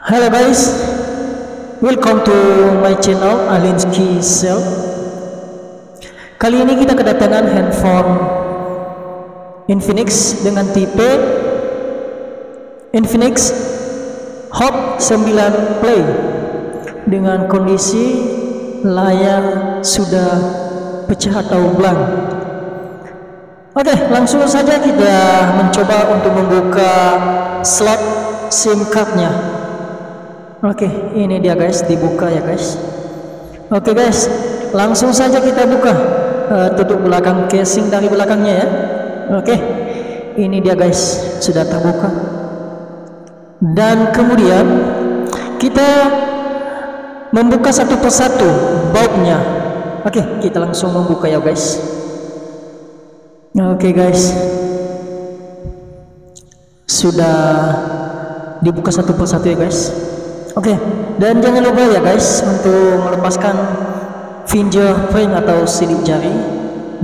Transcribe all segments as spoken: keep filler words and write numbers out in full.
Hello guys, welcome to my channel Alinskye Cell. Kali ini kita kedatangan handphone Infinix dengan tipe Infinix Hot sembilan Play dengan kondisi layar sudah pecah atau blank. Oke, langsung saja kita mencoba untuk membuka slot SIM cardnya. Oke, ini dia guys, dibuka ya guys. Oke guys, langsung saja kita buka. Uh, tutup belakang, casing dari belakangnya ya. Oke, ini dia guys, sudah terbuka. Dan kemudian kita membuka satu persatu bautnya. Oke, kita langsung membuka ya guys. Oke guys, sudah dibuka satu persatu ya guys. Oke, dan jangan lupa ya guys untuk melepaskan fingerprint atau sidik jari,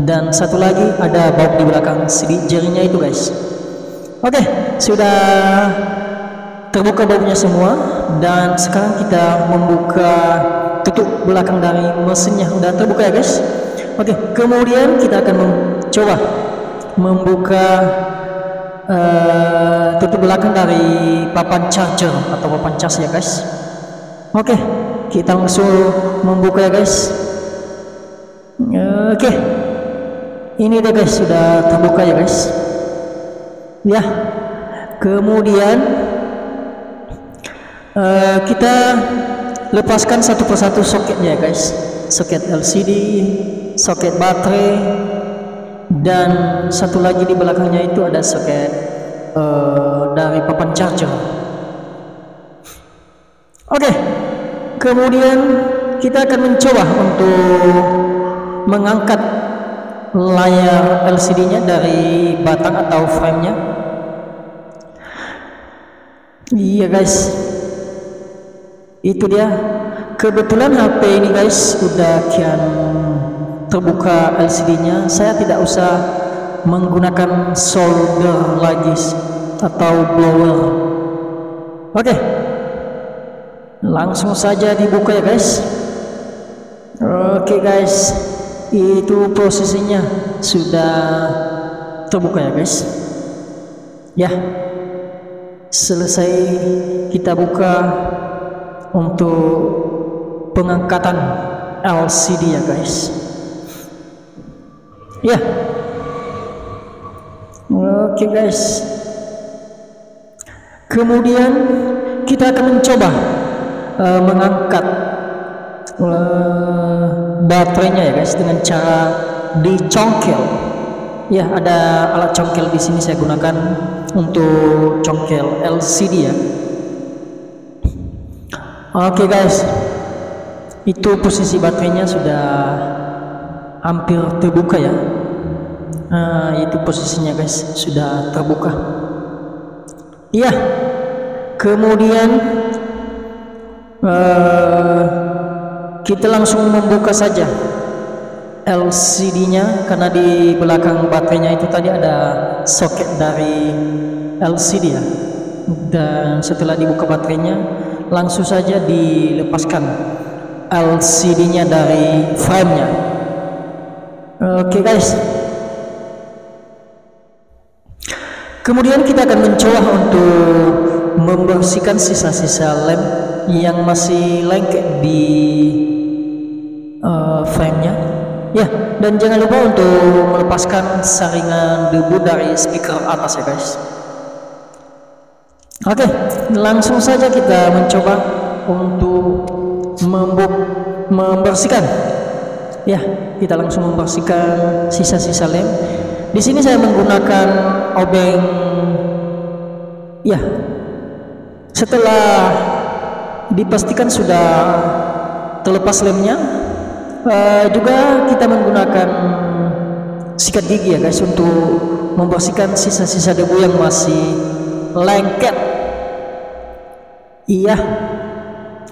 dan satu lagi ada baut di belakang sidik jarinya itu guys. Oke, sudah terbuka bautnya semua, dan sekarang kita membuka tutup belakang dari mesinnya. Udah terbuka ya guys. Oke, kemudian kita akan mencoba membuka Uh, tutup belakang dari papan charger atau papan cas ya guys. Oke, kita langsung membuka ya guys. Oke, ini deh guys, sudah terbuka ya guys. Ya, kemudian uh, kita lepaskan satu persatu soketnya ya guys. Soket L C D, soket baterai, dan satu lagi di belakangnya itu ada soket uh, dari papan charger. Oke, kemudian kita akan mencoba untuk mengangkat layar L C D nya dari batang atau frame nya. Iya guys, itu dia. Kebetulan H P ini guys udah kian terbuka L C D nya, saya tidak usah menggunakan solder lagi atau blower. Oke, langsung saja dibuka ya guys. Oke guys, itu posisinya sudah terbuka ya guys. Ya, selesai kita buka untuk pengangkatan L C D ya guys. Ya, oke guys, kemudian kita akan mencoba uh, mengangkat uh, baterainya ya guys dengan cara dicongkel. Ya, ada alat congkel di sini saya gunakan untuk congkel L C D ya. Oke guys, itu posisi baterainya sudah hampir terbuka ya. Nah, itu posisinya guys, sudah terbuka. Iya, kemudian uh, kita langsung membuka saja L C D nya karena di belakang baterainya itu tadi ada soket dari L C D ya. Dan setelah dibuka baterainya, langsung saja dilepaskan L C D nya dari frame nya. Oke guys, kemudian kita akan mencoba untuk membersihkan sisa-sisa lem yang masih lengket di uh, frame-nya. Ya, dan jangan lupa untuk melepaskan saringan debu dari speaker atas ya guys. Oke, langsung saja kita mencoba untuk membersihkan. Ya, kita langsung membersihkan sisa-sisa lem. Di sini saya menggunakan obeng. Ya, setelah dipastikan sudah terlepas lemnya, uh, juga kita menggunakan sikat gigi ya guys untuk membersihkan sisa-sisa debu yang masih lengket. Iya,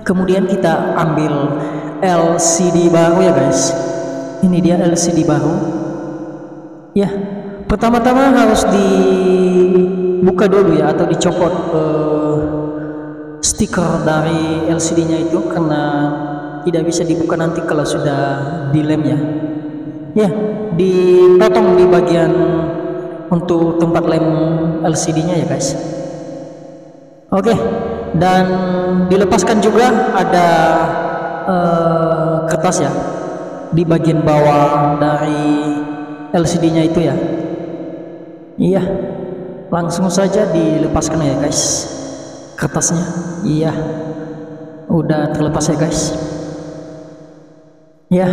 kemudian kita ambil L C D baru ya guys. Ini dia L C D baru. Ya, pertama-tama harus dibuka dulu ya, atau dicopot uh, stiker dari L C D-nya itu karena tidak bisa dibuka nanti kalau sudah dilem ya. Ya, dipotong di bagian untuk tempat lem L C D-nya ya guys. Oke, dan dilepaskan juga ada uh, kertas ya di bagian bawah dari L C D-nya itu ya. Iya, langsung saja dilepaskan ya guys kertasnya. Iya, udah terlepas ya guys. Ya,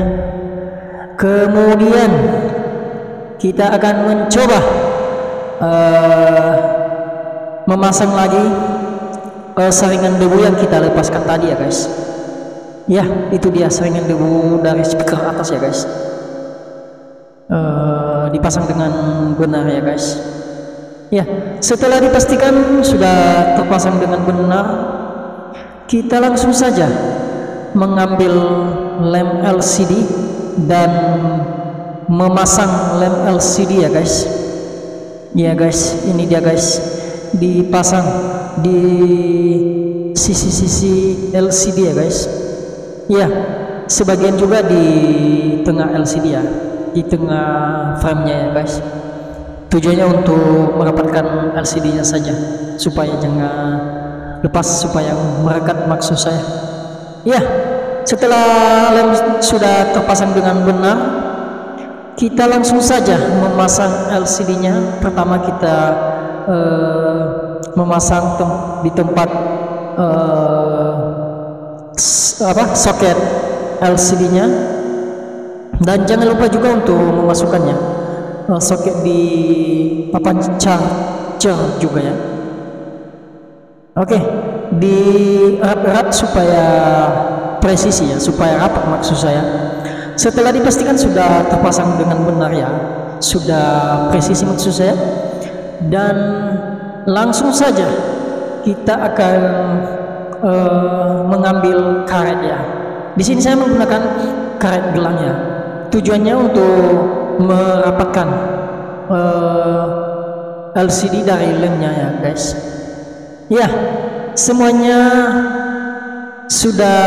kemudian kita akan mencoba uh, memasang lagi uh, saringan debu yang kita lepaskan tadi ya guys. Ya, itu dia saringan debu dari speaker atas ya guys. Uh, dipasang dengan benar ya guys. Ya, setelah dipastikan sudah terpasang dengan benar, kita langsung saja mengambil lem L C D dan memasang lem L C D ya guys. Ya guys, ini dia guys, dipasang di sisi-sisi L C D ya guys. Ya, sebagian juga di tengah L C D ya, di tengah frame-nya ya guys. Tujuannya untuk merapatkan L C D-nya saja supaya jangan lepas, supaya merekat maksud saya. Ya, setelah lem sudah terpasang dengan benar, kita langsung saja memasang L C D-nya. Pertama kita uh, memasang tem di tempat uh, apa soket L C D-nya, dan jangan lupa juga untuk memasukkannya soket di papan charger juga ya. Oke, dierap-erap supaya presisi ya, supaya rapat maksud saya. Setelah dipastikan sudah terpasang dengan benar ya, sudah presisi maksud saya, dan langsung saja kita akan uh, mengambil karet ya. Di sini saya menggunakan karet gelang ya, tujuannya untuk merapatkan uh, L C D dari lemnya ya guys. Ya, semuanya sudah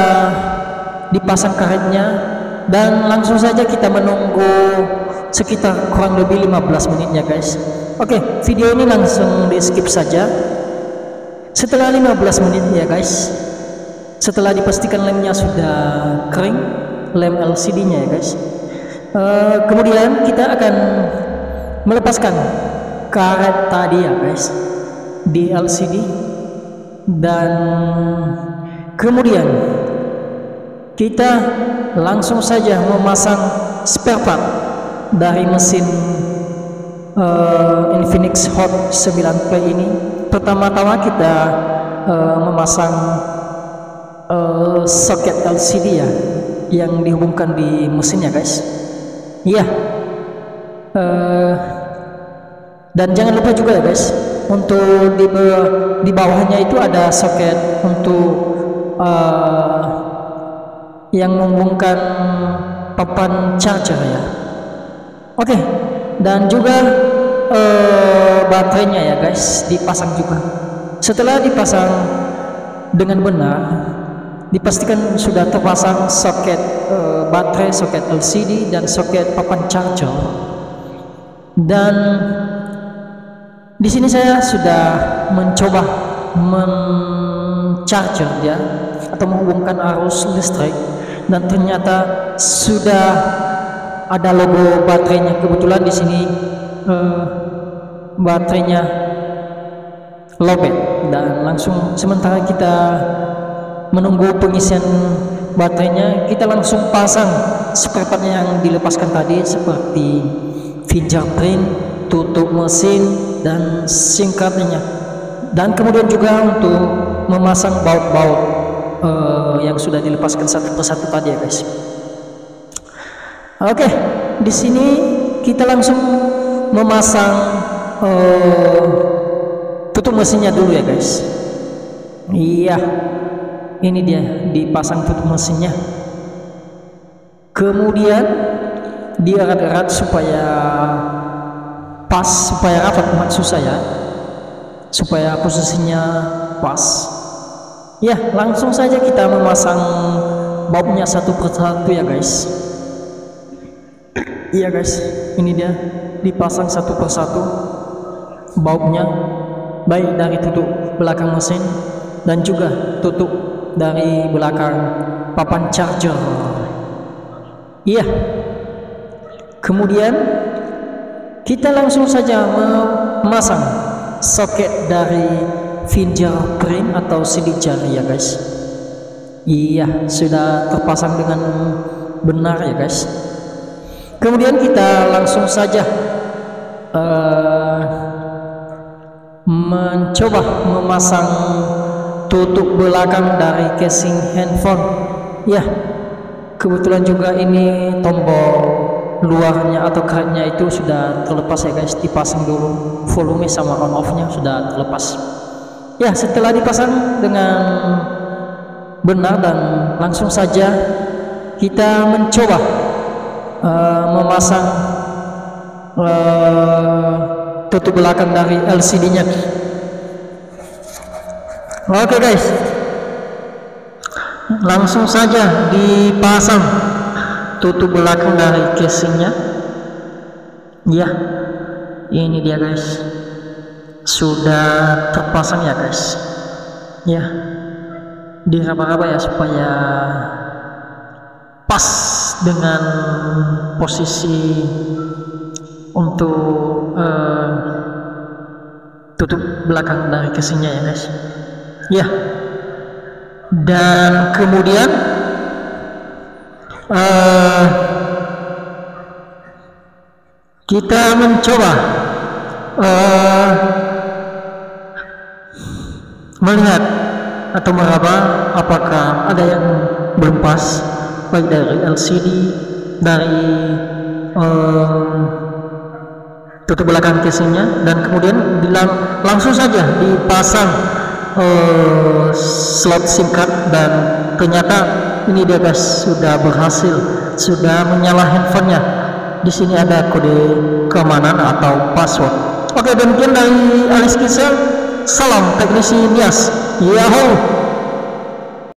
dipasang karetnya, dan langsung saja kita menunggu sekitar kurang lebih lima belas menit ya guys. Oke, video ini langsung di skip saja. Setelah lima belas menit ya guys, setelah dipastikan lemnya sudah kering, lem L C D nya ya guys. Uh, kemudian kita akan melepaskan karet tadi ya guys di L C D, dan kemudian kita langsung saja memasang spare part dari mesin uh, Infinix Hot sembilan Play ini. Pertama-tama kita uh, memasang uh, soket L C D ya yang dihubungkan di mesinnya guys. Iya, uh, dan jangan lupa juga ya guys, untuk di, di bawahnya itu ada soket untuk uh, yang menghubungkan papan charger ya. Oke, okay. Dan juga uh, baterainya ya guys dipasang juga. Setelah dipasang dengan benar, dipastikan sudah terpasang soket uh, baterai, soket L C D, dan soket papan charger. Dan di sini saya sudah mencoba mencharger ya, atau menghubungkan arus listrik, dan ternyata sudah ada logo baterainya. Kebetulan di sini uh, baterainya lobet, dan langsung sementara kita menunggu pengisian baterainya, kita langsung pasang spare partnya yang dilepaskan tadi, seperti fingerprint, tutup mesin, dan SIM cardnya. Dan kemudian juga untuk memasang baut-baut uh, yang sudah dilepaskan satu persatu tadi ya guys. Oke, di sini kita langsung memasang uh, tutup mesinnya dulu ya guys. Iya, ini dia dipasang tutup mesinnya, kemudian dierat-erat supaya pas, supaya rapat maksud saya, supaya posisinya pas Ya, langsung saja kita memasang bulbnya satu persatu ya guys. Iya guys, ini dia dipasang satu persatu bulbnya, baik dari tutup belakang mesin dan juga tutup dari belakang papan charger. Iya. Kemudian kita langsung saja memasang soket dari fingerprint atau sidik jari ya guys. Iya, sudah terpasang dengan benar ya guys. Kemudian kita langsung saja uh, mencoba memasang tutup belakang dari casing handphone. Ya, kebetulan juga ini tombol luarnya atau kerannya itu sudah terlepas ya guys, dipasang dulu, volume sama on off-nya sudah terlepas. Ya, setelah dipasang dengan benar, dan langsung saja kita mencoba uh, memasang uh, tutup belakang dari L C D-nya. Oke guys, langsung saja dipasang tutup belakang dari casingnya. Ya, ini dia guys, sudah terpasang ya guys. Ya, diraba-raba ya supaya pas dengan posisi untuk uh, tutup belakang dari casingnya ya guys. Ya, dan kemudian Uh, kita mencoba uh, melihat atau meraba apakah ada yang berlepas, baik dari L C D, dari uh, tutup belakang casingnya, dan kemudian dilang langsung saja dipasang uh, slot SIM card, dan ternyata ini dia guys, sudah berhasil, sudah menyala handphonenya. Di sini ada kode keamanan atau password. Oke, demikian dari Alinskye Cell. Salam teknisi Nias. Yahoo.